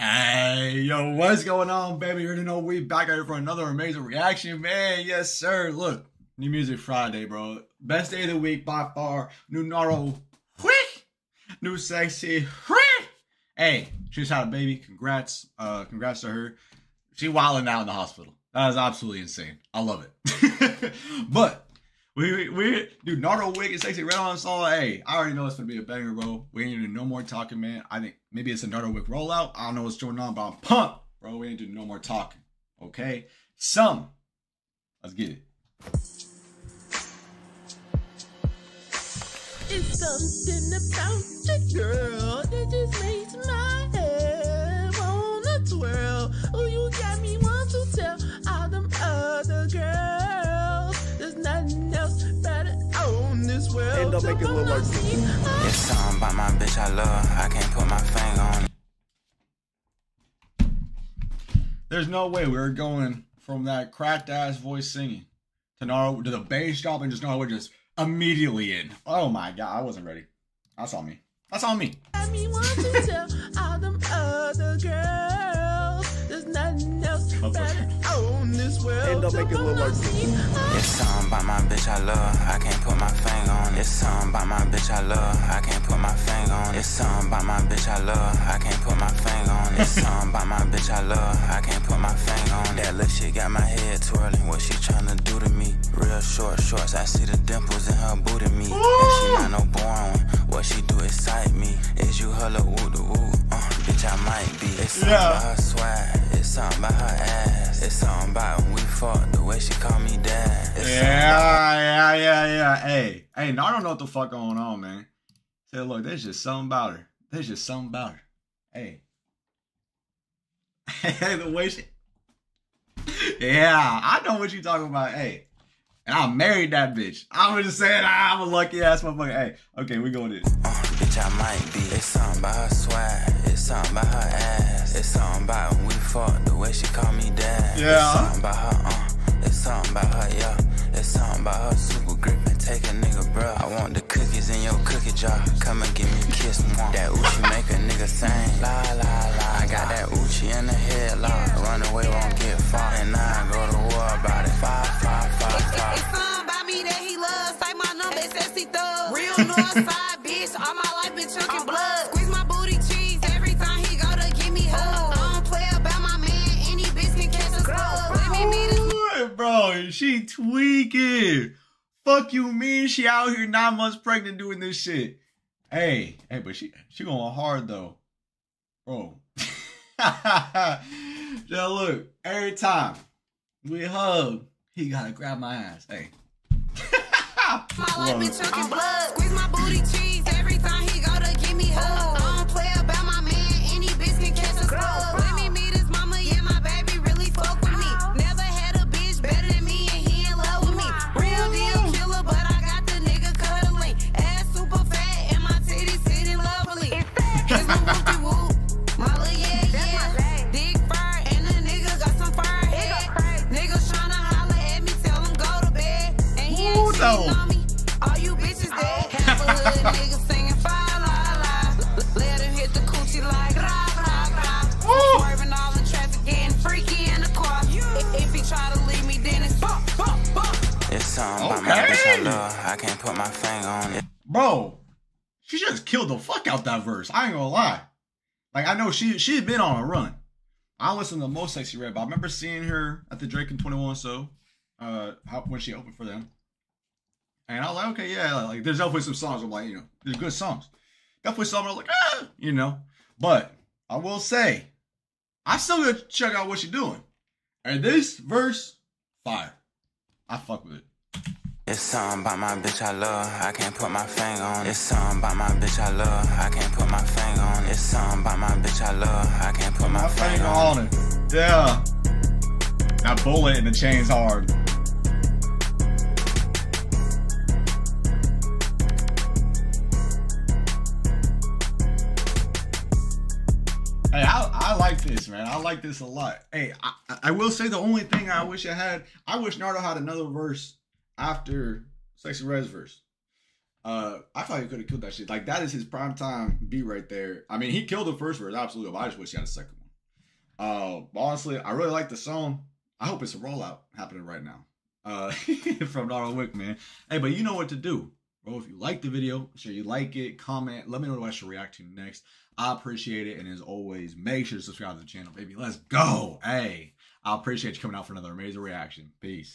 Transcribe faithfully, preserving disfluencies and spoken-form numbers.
Hey, yo, what's going on, baby? You already know we back here for another amazing reaction, man. Yes, sir. Look, New Music Friday, bro. Best day of the week by far. New Nardo Wick. New Sexyy Red. Hey, she's had a baby. Congrats. Uh, congrats to her. She wilding out in the hospital. That is absolutely insane. I love it. But We, we, we, dude, Nardo Wick and Sexyy Red on song. Hey, I already know it's gonna be a banger, bro. We ain't do no more talking, man. I think maybe it's a Nardo Wick rollout. I don't know what's going on, but I'm pumped, bro. We ain't do no more talking, okay? Some, let's get it. It's something about the girl that just makes my head wanna twirl. Oh, you got me want to tell all them other girls. End up making little words. It's something about my bitch I love. I can't put my finger on it. There's no way we're going from that cracked ass voice singing to Nardo to the bass drop and just Nardo we're just immediately in. Oh my god, I wasn't ready. That's on me. That's on me. I mean, want to tell all them other girls. There's nothing else better on this world. End up making little words. It's something about my bitch I love. I can't put my finger. It's something about my bitch I love, I can't put my finger on it. It's something about my bitch I love, I can't put my finger on it. It's something about my bitch I love, I can't put my finger on it. That little shit got my head twirling, what she tryna do to me? Real short shorts, I see the dimples in her booty meat. And she not no boring one, what she do excite me. Is you her little woo the woo, uh, bitch I might be. It's something yeah. about her swag, it's something about her ass. It's something about when we fought, the way she called me dad. It's yeah, yeah, yeah, yeah, hey. Hey, no, I don't know what the fuck going on, man. Say, look, there's just something about her. There's just something about her. Hey. Hey, the way she... Yeah, I know what you talking about. Hey. And I married that bitch. I was just saying, I'm a lucky ass motherfucker. Hey, okay, we going this. Uh, bitch, I might be. It's something about her swag. It's something about her ass. It's something about when we fought, the way she called me dad. Yeah. It's something about her, uh. It's something about her, yeah. It's something about her super grip and take a nigga, bruh. I want the cookies in your cookie jar. Come and give me a kiss, mom. That Uchi make a nigga sing. La, la, la. I got that Uchi in the head, la. Run away, won't get far. And I go to war about it. Five, five, five, five. It's something about me that he loves. Say my number, it's S C Thug. Real north side, bitch. All my life been chucking blood. Squeeze my booty cheese. Every time he go to give me hugs. I don't play about my man. Any bitch can catch a club. Let me meet him. Bro, she tweaking. Fuck you mean she out here nine months pregnant doing this shit. Hey, hey, but she she going hard though. Bro. Now look, every time we hug, he gotta grab my ass. Hey. My life been chucking blood. Squeeze my booty cheese every time he gotta give me hugs. I don't play about my man, any bitch can catch a club. Let me meet his mama, yeah, my baby really fuck with me. Better than me and he in love with me. Real deal killer, but I got the nigga cuddling. Ass super fat and my titties sitting lovely. It's my whoopty whoop, my little yeah yeah. Dig fur and the nigga got some fur head. Niggas tryna holler at me, tell him go to bed. And he ain't cheating on me, all you bitches dead. Half a little nigga singing fa la la. Let him hit the coochie like ra ra ra. Swerving all the traffic, getting freaky in the car. If he try to leave me, it's something about my bitch I love. I can't put my finger on it. Bro, she just killed the fuck out that verse. I ain't gonna lie. Like, I know she she's been on a run. I listen to most Sexyy Red, but I remember seeing her at the Drake and twenty-one so uh how, when she opened for them. And I was like, okay, yeah, like there's definitely some songs I'm like, you know, there's good songs. Definitely some I'm like, ah, you know. But I will say, I still gonna check out what she's doing. And this verse, fire. I fuck with it. It's something about my bitch I love, I can't put my finger on it. It's something about my bitch I love, I can't put my finger on it. It's something about my bitch I love, I can't put my, my finger, finger on it. it. Yeah. That bullet in the chain's hard. Hey, I, I like this, man. I like this a lot. Hey, I, I will say the only thing I wish I had, I wish Nardo had another verse after Sexyy Red's verse. Uh, I thought he could have killed that shit. Like, that is his prime time beat right there. I mean, he killed the first verse, absolutely. But I just wish he had a second one. Uh, honestly, I really like the song. I hope it's a rollout happening right now. Uh, from Nardo Wick, man. Hey, but you know what to do, bro. If you like the video, sure you like it, comment, let me know what I should react to next. I appreciate it, and as always, make sure to subscribe to the channel, baby. Let's go. Hey, I appreciate you coming out for another amazing reaction. Peace.